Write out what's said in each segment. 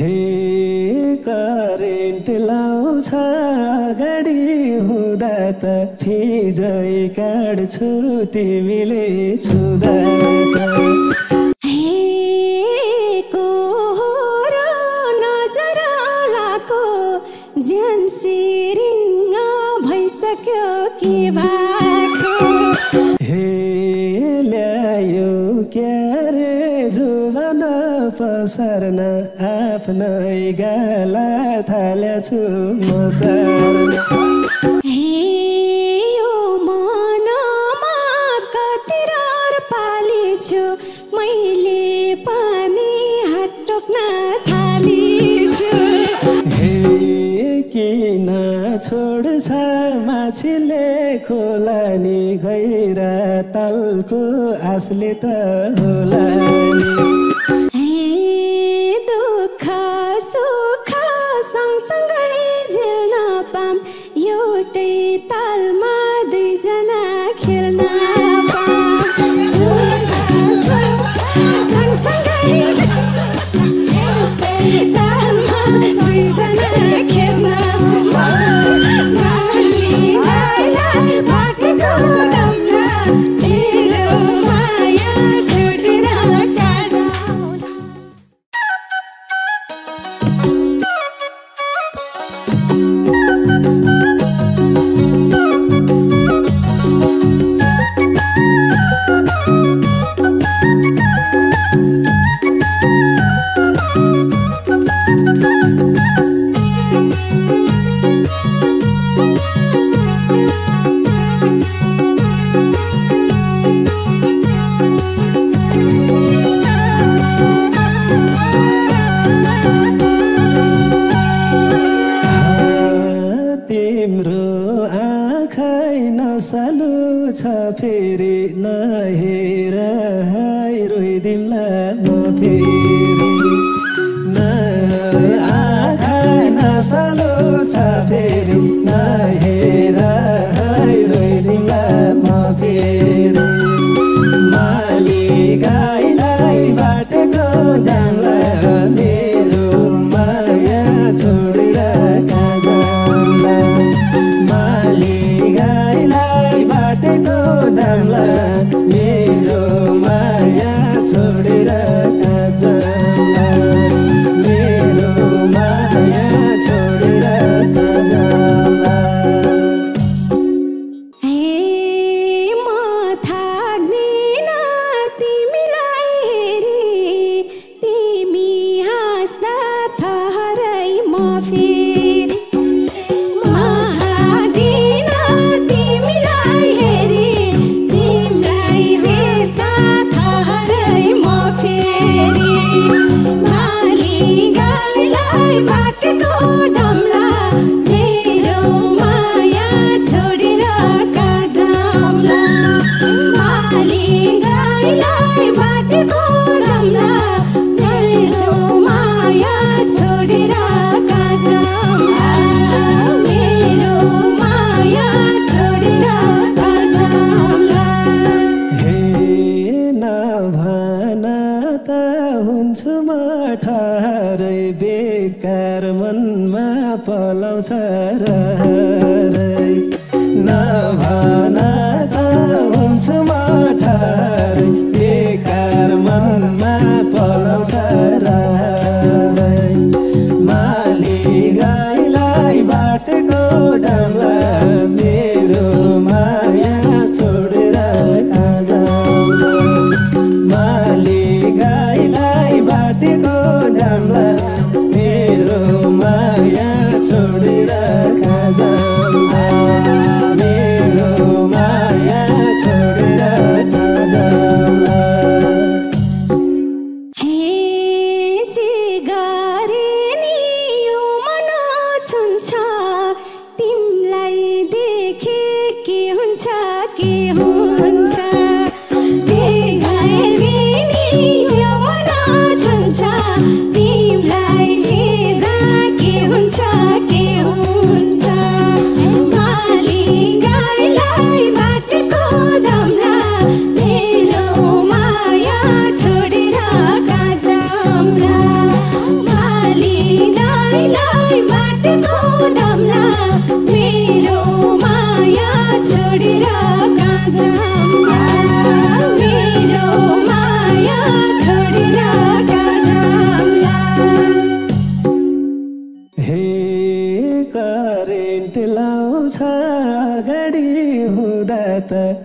हे करेन्ट लाउँछ गाडी हुँदा त फिजै काट्छु तिमीले छुदा हे कोरो नजरालाको ज्यान सिरिङ भइसक्यो कि बाटो हे ल्यायो क्यारे जुवान पसर्न आफ्नै गाला थालेछु मसर्न छोड्छ माछिले खोला नि गहिरा तालको आसले त होला हे दुःख सुख सँगसँगै झेल्न पाम एउटै तालमा दुई जना खेल्न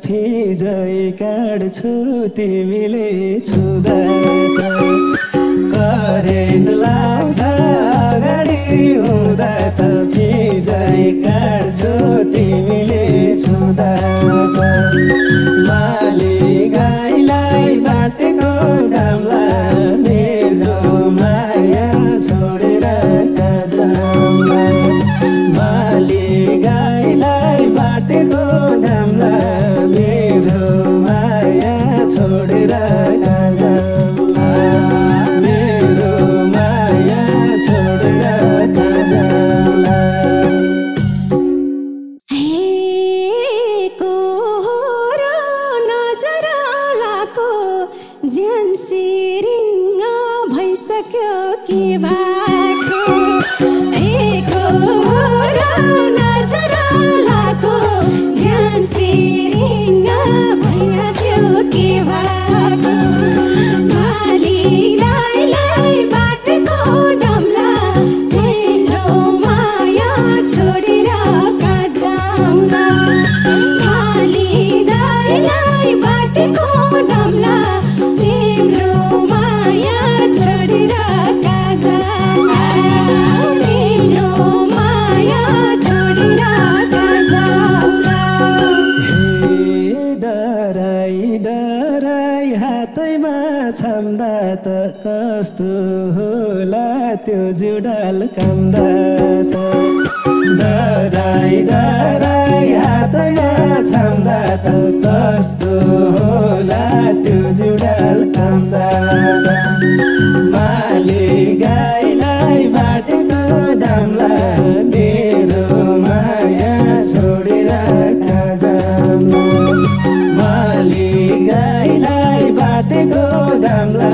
फिजै काट्छु तिमीले छुदा करेन्ट लाउँछ अगाडि हुँदा त फिजै काट्छु तिमीले छुदा माली गाईलाई बाटेको दामला मेरो माया छोडेर काजामा माली गाईलाई बाटेको दामला कस्तो होला त्यो जुडाल कामदा त डराई डराई हातमा छाम्दा त कस्तो होला त्यो जुडाल कामदा माली गाईलाई बाटेको दामला मेरो माया छोडेर कहाँ जानु माली गाईलाई बाटेको दामला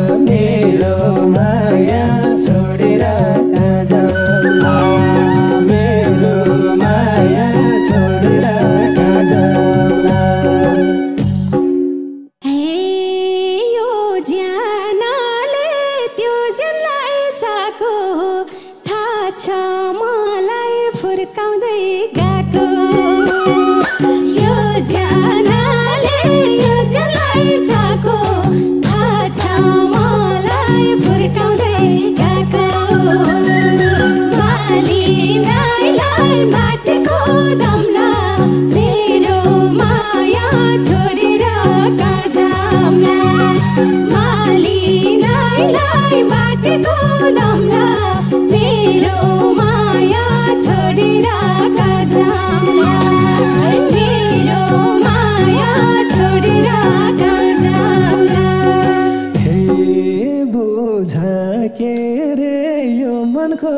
मन को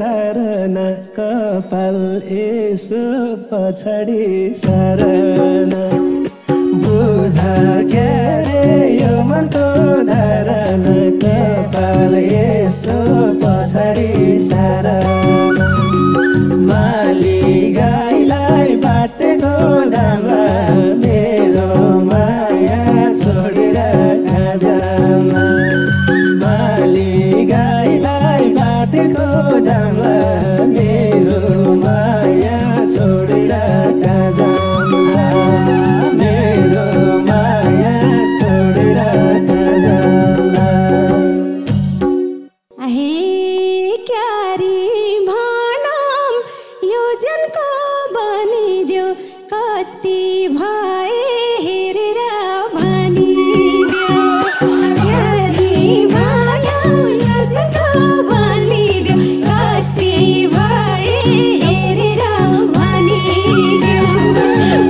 धारण कपाल इस पछाड़ी सारण बुझा के रे यो मन को धारण कपाल इस पछाड़ी सारण माली गाईलाई बाटेको धारा मेरो माया छोडेर आजामा माली गाईलाई बाटेको धारा मेरो माया छोडेर आजामा मेरो माया छोडेर आजामा आहे क्यारी कस्ती भाए हेरेर भनिदेऊ क्यारी भायो यसको भनिदेऊ कस्ती भाए हेरेर भनिदेऊ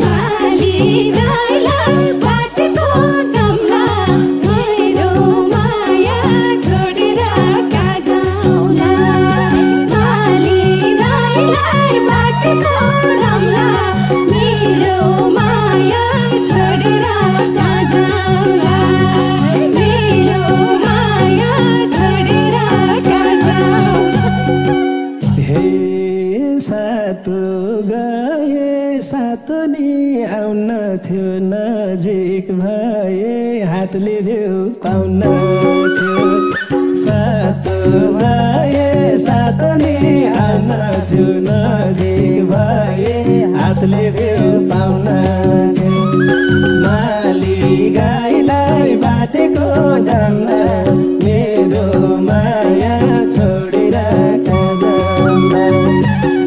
माली गाईलाई बाटको गमला मेरो माया छोडेर कहाँ जाऊला माली गाईलाई बाटको गमला मेरो माया छोडेर कहाँ जाऊला मेरो माया छोडेर कहाँ जाऊला हे सातो गए सातो नि आउन थियो नजिक भए हातले भेउ पाउन थियो सातो गए सातो नि आउन थियो नजिक भए हातले भेउ पाउन थियो माली गाईलाई बाटेको दाममा मेरो माया छोडेर कहाँ जाऊला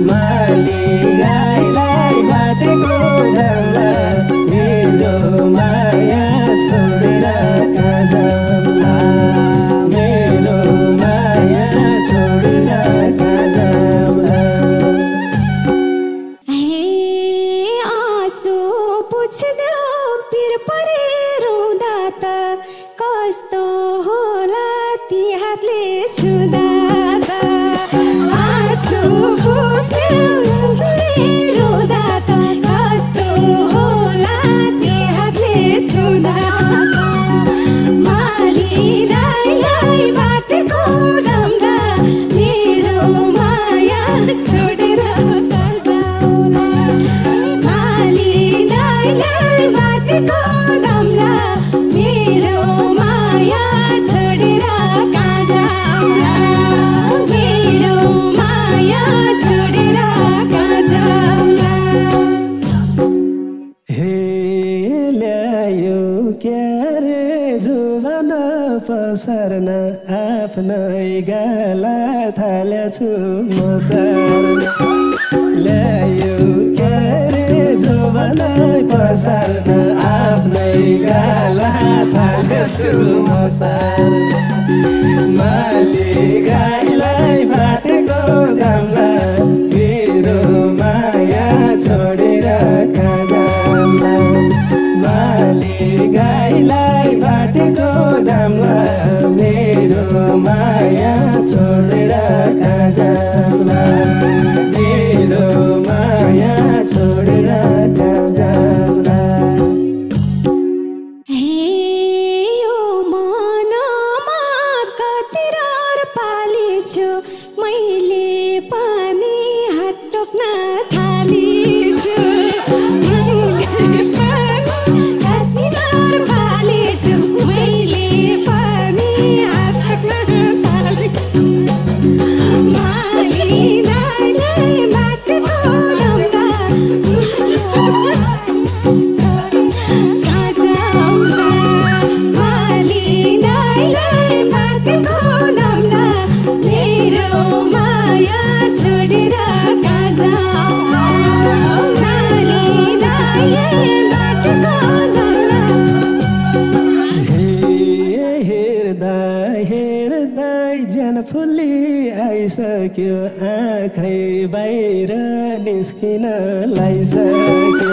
माली गाईलाई बाटेको दाममा मेरो माया छोडेर कहाँ जाऊला मेरो माया छोडेर कहाँ जाऊला कस्तो होला ती हातले छुदा आँसु रोदा कस्तो होला ती हातले छुदा माली गाईलाई बाटेको धाममा मेरो माया छोडेर कहाँ जाऊला माली गाईलाई बाटेको धाममा मेरो माया छोडेर कहाँ जाऊला मेरो माया छोडेर कहाँ जाऊला हे ल्यायो क्यारे जुवान पसर्न आफ्नै गाला थालेछु म सर्न ल्यायो क्यारे जुवान पसर्न आफ्नै गाला थालेछु म सर्न माली गाईलाई बाटेको धाममा मेरो माया छोडेर कहाँ जाऊला माली गाईलाई बाटेको धाममा मेरो माया छोडेर कहाँ जाऊला मेरो माया छोडेर कहाँ जाऊला आँखै बाहिर निस्किन लागिसक्यो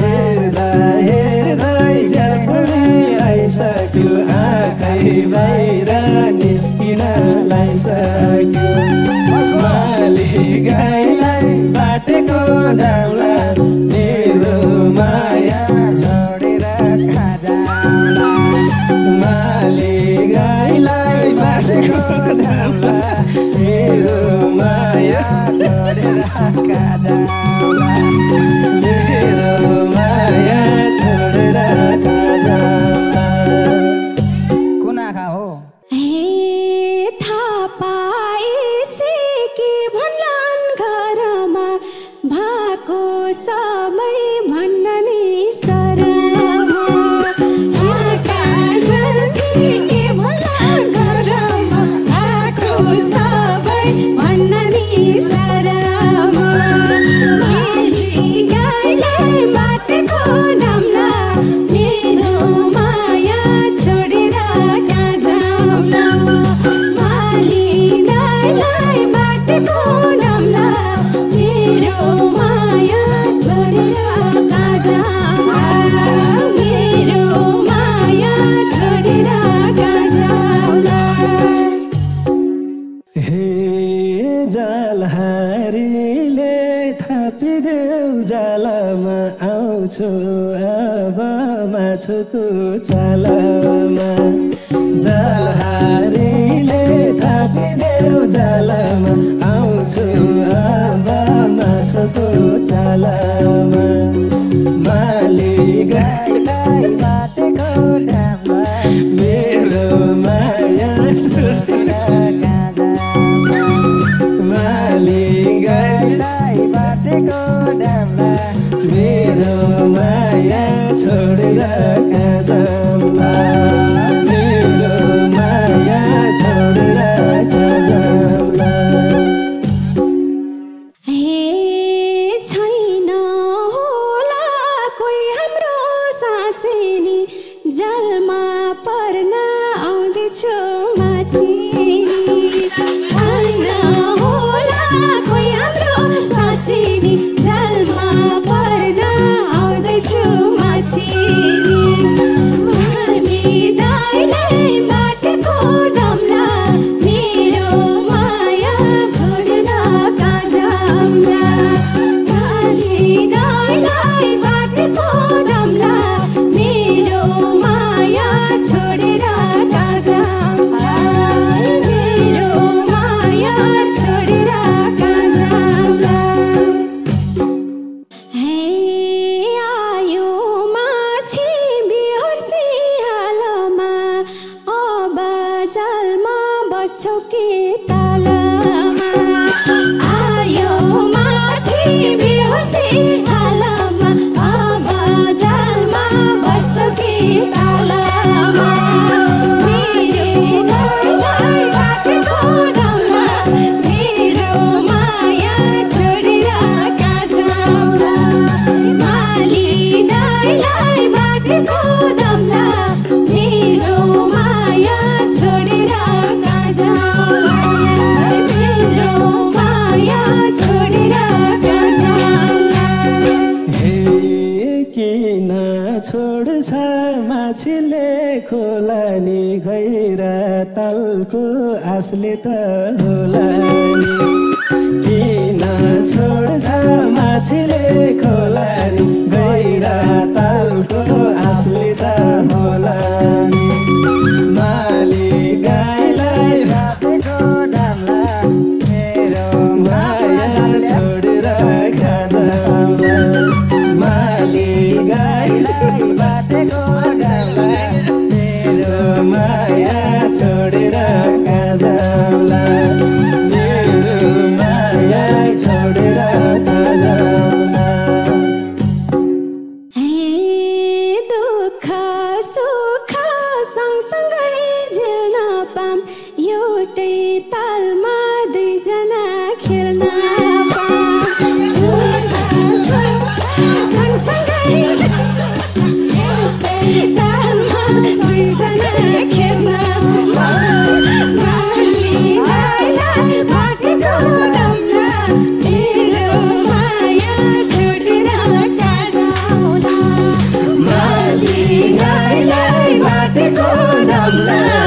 हेर्दा हेर्दा झलफुली आइसक्यो आँखै बाहिर निस्किन लागिसक्यो Sekolah di rumah ya cerita kacaulah di rumah ya cerita kacaulah. Kuna kau? Hei, thapai si kibanlan karama bako samai manani sarama. Akajar si kibanlan karama bako samai manani sarama. Meri gaile mat ko namla mero maya chhod raga jamla. Mali gaile mat ko namla mero maya chhod raga jamla. Mero maya chhod raga jamla. हे जलहरीले थापिदेऊ जालमा आउँछु अब माछुको जालमा जलहरीले थापिदेऊ जालमा आउँछु अब माछुको जालमा माली गाईलाई बाटेको ढाममा मेरो माया छुटेर मेरो माया छोडेर कहाँ जाऊँला मेरो माया छोडेर कहाँ जाऊँला. हे छैन होला कोही हाम्रो साँच्चै जलमा पर्न आउँदैछु माछिनी छैन होला कोही हाम्रो साँच्चै जलमा पर्न आउँदैछु माछिनी अनि दाइले बाटको नामला मेरो माया छोडेर कहाँ जाऊँला अनि दाइले बाटको नामला मेरो माया छोडेर कहाँ जाऊँला मेरो माया छोडेर कहाँ जाऊँला. आसले त होला किन छोड्छ माछीले खोला गहिरा तालको आसले त होला माली गाईलाई रातको डामला मेरो माया छोडेर कहाँ जाऊँला माली गाईलाई रातको डामला मेरो माया छोडेर कहाँ जाऊँला मेरो माया छोडेर कहाँ जाऊँला. हे दुःख सुख सँगसँगै झेल्न पाम एउटै तालमा दुईजना खेल्न पाम सँगसँगै एउटै तालमा दुईजना खेल्न Let